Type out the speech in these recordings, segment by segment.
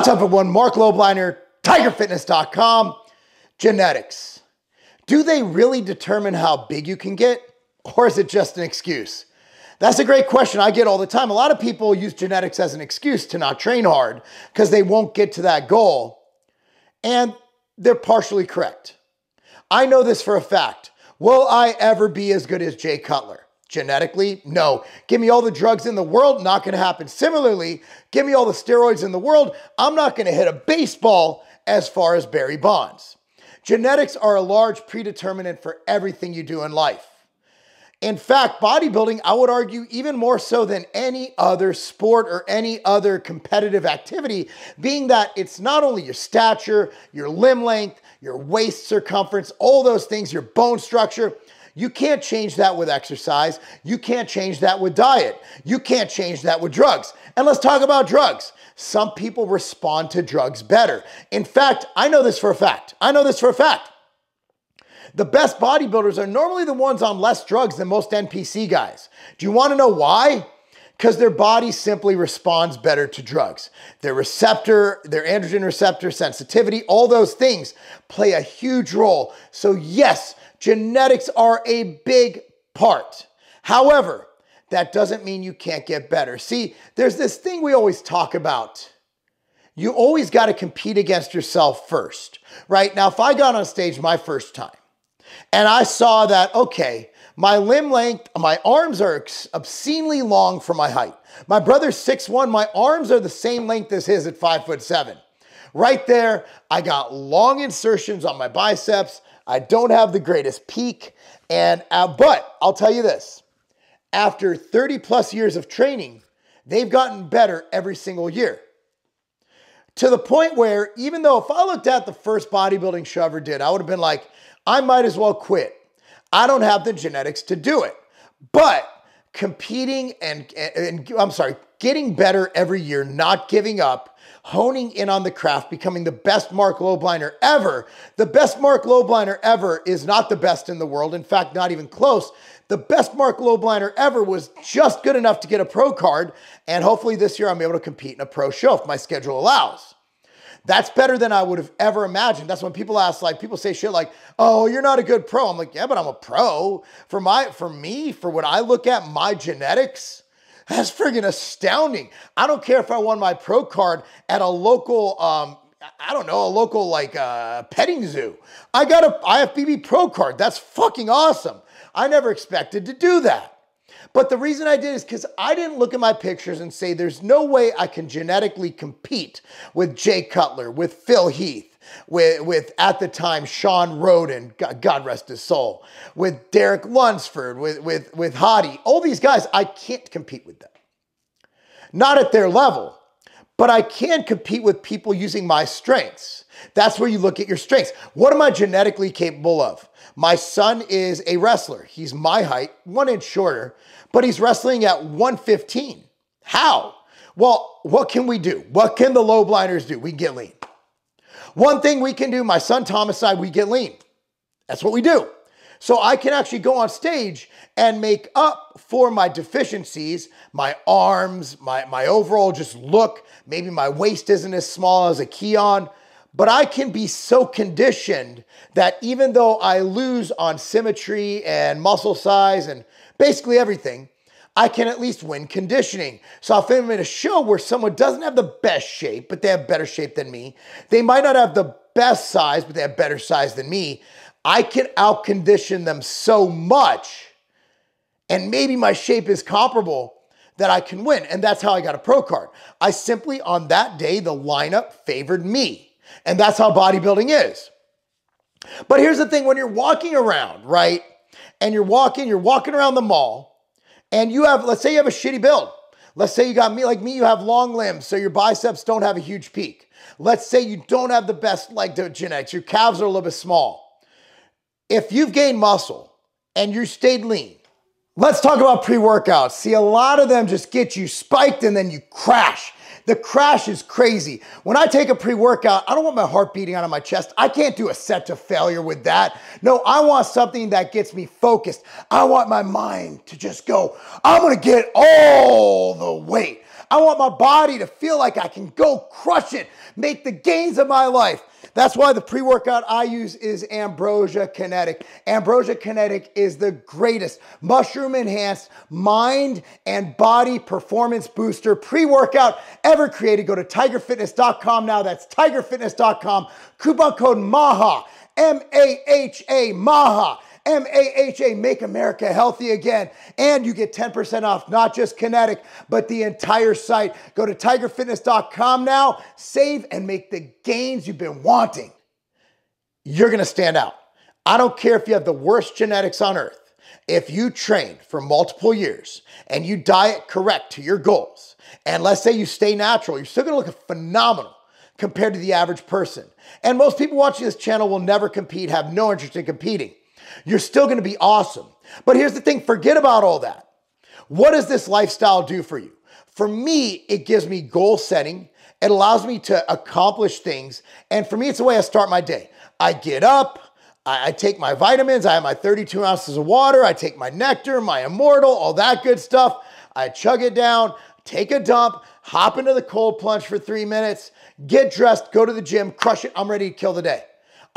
What's up, everyone? Mark Lobliner, TigerFitness.com. Genetics. Do they really determine how big you can get, or is it just an excuse? That's a great question I get all the time. A lot of people use genetics as an excuse to not train hard because they won't get to that goal, and they're partially correct. I know this for a fact. Will I ever be as good as Jay Cutler? Genetically, no. Give me all the drugs in the world, not gonna happen. Similarly, give me all the steroids in the world, I'm not gonna hit a baseball as far as Barry Bonds. Genetics are a large predeterminant for everything you do in life. In fact, bodybuilding, I would argue even more so than any other sport or any other competitive activity, being that it's not only your stature, your limb length, your waist circumference, all those things, your bone structure. You can't change that with exercise. You can't change that with diet. You can't change that with drugs. And let's talk about drugs. Some people respond to drugs better. In fact, I know this for a fact. The best bodybuilders are normally the ones on less drugs than most NPC guys. Do you want to know why? Because their body simply responds better to drugs. Their receptor, their androgen receptor sensitivity, all those things play a huge role. So yes, genetics are a big part. However, that doesn't mean you can't get better. See, there's this thing we always talk about. You always got to compete against yourself first, right? Now, if I got on stage my first time and I saw that, okay, my limb length, my arms are obscenely long for my height. My brother's 6'1", my arms are the same length as his at 5'7". Right there, I got long insertions on my biceps. I don't have the greatest peak, and but I'll tell you this. After 30 plus years of training, they've gotten better every single year. To the point where even though if I looked at the first bodybuilding show I ever did, I would have been like, I might as well quit. I don't have the genetics to do it. But competing and I'm sorry, getting better every year, not giving up, honing in on the craft, becoming the best Mark Lobliner ever. The best Mark Lobliner ever is not the best in the world. In fact, not even close. The best Mark Lobliner ever was just good enough to get a pro card. And hopefully this year I'm able to compete in a pro show if my schedule allows. That's better than I would have ever imagined. That's when people ask, like, people say shit like, oh, you're not a good pro. I'm like, yeah, but I'm a pro. For when I look at my genetics, that's friggin' astounding. I don't care if I won my pro card at a local, I don't know, a local like petting zoo. I got a IFBB pro card. That's fucking awesome. I never expected to do that. But the reason I did is because I didn't look at my pictures and say, there's no way I can genetically compete with Jay Cutler, with Phil Heath, with at the time, Sean Roden, God rest his soul, with Derek Lunsford, with Hadi. All these guys, I can't compete with them. Not at their level, but I can compete with people using my strengths. That's where you look at your strengths. What am I genetically capable of? My son is a wrestler. He's my height, 1 inch shorter, but he's wrestling at 115. How? Well, what can we do? What can the Lobliners do? We get lean. One thing we can do, my son Thomas and I, we get lean. That's what we do. So I can actually go on stage and make up for my deficiencies, my arms, my overall just look. Maybe my waist isn't as small as a Keone. But I can be so conditioned that even though I lose on symmetry and muscle size and basically everything, I can at least win conditioning. So if I'm in a show where someone doesn't have the best shape, but they have better shape than me, they might not have the best size, but they have better size than me, I can out-condition them so much, and maybe my shape is comparable, that I can win. And that's how I got a pro card. I simply, on that day, the lineup favored me. And that's how bodybuilding is. But here's the thing, when you're walking around, right? And you're walking around the mall and you have, let's say you have a shitty build. Let's say you got me, like me, you have long limbs, so your biceps don't have a huge peak. Let's say you don't have the best leg genetics, your calves are a little bit small. If you've gained muscle and you stayed lean, Let's talk about pre-workouts. See, a lot of them just get you spiked and then you crash. The crash is crazy. When I take a pre-workout, I don't want my heart beating out of my chest. I can't do a set to failure with that. No, I want something that gets me focused. I want my mind to just go, I'm gonna get all the weight. I want my body to feel like I can go crush it, make the gains of my life. That's why the pre-workout I use is Ambrosia Kinetic. Ambrosia Kinetic is the greatest mushroom-enhanced mind and body performance booster pre-workout ever created. Go to TigerFitness.com now. That's TigerFitness.com. Coupon code MAHA, M-A-H-A, MAHA. M-A-H-A, Make America Healthy Again. And you get 10% off, not just Kinetic, but the entire site. Go to TigerFitness.com now, save and make the gains you've been wanting. You're gonna stand out. I don't care if you have the worst genetics on earth. If you train for multiple years and you diet correct to your goals, and let's say you stay natural, you're still gonna look phenomenal compared to the average person. And most people watching this channel will never compete, have no interest in competing. You're still going to be awesome. But here's the thing, forget about all that. What does this lifestyle do for you? For me, it gives me goal setting. It allows me to accomplish things. And for me, it's the way I start my day. I get up. I take my vitamins. I have my 32 ounces of water. I take my nectar, my immortal, all that good stuff. I chug it down, take a dump, hop into the cold plunge for 3 minutes, get dressed, go to the gym, crush it. I'm ready to kill the day.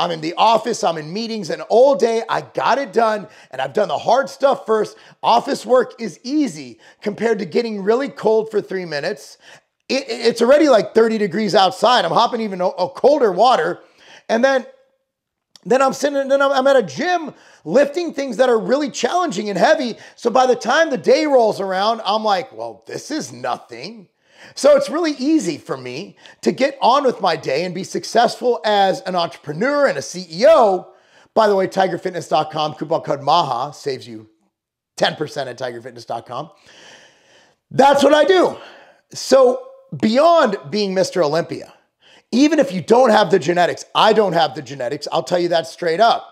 I'm in the office, I'm in meetings, and all day I got it done, and I've done the hard stuff first. Office work is easy compared to getting really cold for 3 minutes. It's already like 30 degrees outside. I'm hopping even a colder water, and then I'm sitting, and then I'm at a gym lifting things that are really challenging and heavy. So by the time the day rolls around, I'm like, well, this is nothing. So it's really easy for me to get on with my day and be successful as an entrepreneur and a CEO. By the way, TigerFitness.com, coupon code MAHA saves you 10% at TigerFitness.com. That's what I do. So beyond being Mr. Olympia, even if you don't have the genetics, I don't have the genetics, I'll tell you that straight up.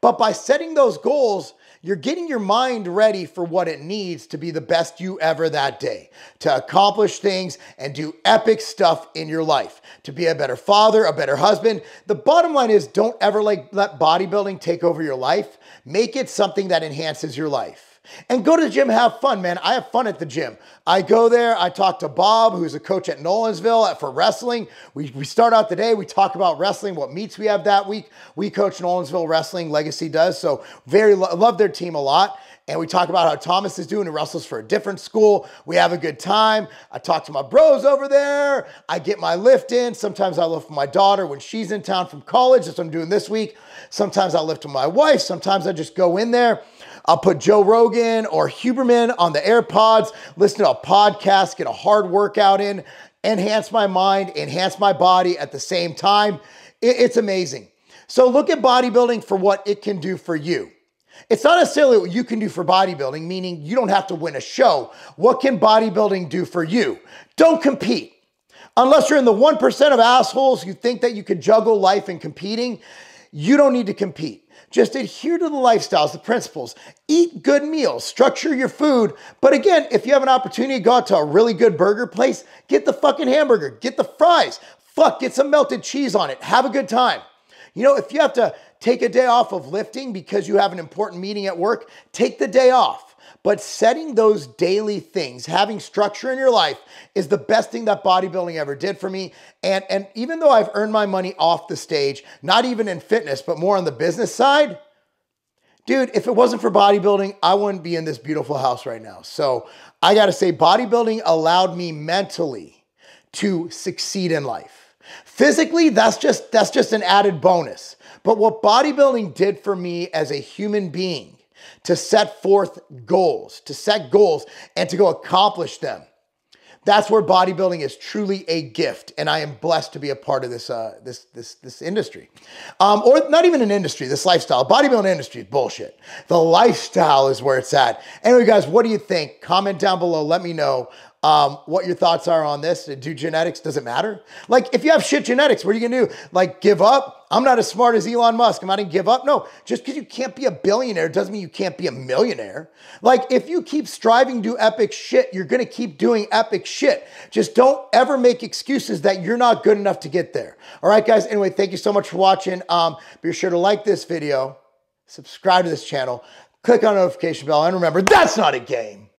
But by setting those goals, you're getting your mind ready for what it needs to be the best you ever that day, to accomplish things and do epic stuff in your life, to be a better father, a better husband. The bottom line is don't ever let bodybuilding take over your life. Make it something that enhances your life. And go to the gym, have fun, man. I have fun at the gym. I go there, I talk to Bob, who's a coach at Nolensville for wrestling. We start out the day, we talk about wrestling, what meets we have that week. We coach Nolensville wrestling, Legacy does, so love their team a lot. And we talk about how Thomas is doing, who wrestles for a different school. We have a good time. I talk to my bros over there. I get my lift in. Sometimes I lift with my daughter when she's in town from college. That's what I'm doing this week. Sometimes I lift with my wife. Sometimes I just go in there. I'll put Joe Rogan or Huberman on the AirPods, listen to a podcast, get a hard workout in, enhance my mind, enhance my body at the same time. It's amazing. So look at bodybuilding for what it can do for you. It's not necessarily what you can do for bodybuilding, meaning you don't have to win a show. What can bodybuilding do for you? Don't compete. Unless you're in the 1% of assholes who think that you can juggle life and competing, you don't need to compete. Just adhere to the lifestyles, the principles. Eat good meals, structure your food. But again, if you have an opportunity to go out to a really good burger place, get the fucking hamburger, get the fries, get some melted cheese on it, have a good time. You know, if you have to take a day off of lifting because you have an important meeting at work, take the day off. But setting those daily things, having structure in your life is the best thing that bodybuilding ever did for me. And even though I've earned my money off the stage, not even in fitness, but more on the business side, dude, if it wasn't for bodybuilding, I wouldn't be in this beautiful house right now. So I gotta say, bodybuilding allowed me mentally to succeed in life. Physically, that's just an added bonus. But what bodybuilding did for me as a human being, to set forth goals, to set goals and to go accomplish them, that's where bodybuilding is truly a gift. And I am blessed to be a part of this this industry. Or not even an industry, this lifestyle. Bodybuilding industry is bullshit. The lifestyle is where it's at. Anyway, guys, what do you think? Comment down below. Let me know. what your thoughts are on this. Do genetics, does it matter? Like, if you have shit genetics, what are you gonna do? Like, give up? I'm not as smart as Elon Musk. I'm not gonna give up. No, just because you can't be a billionaire doesn't mean you can't be a millionaire. Like, if you keep striving to do epic shit, you're gonna keep doing epic shit. Just don't ever make excuses that you're not good enough to get there. All right, guys. Anyway, thank you so much for watching. Be sure to like this video, subscribe to this channel, click on the notification bell, and remember, that's not a game.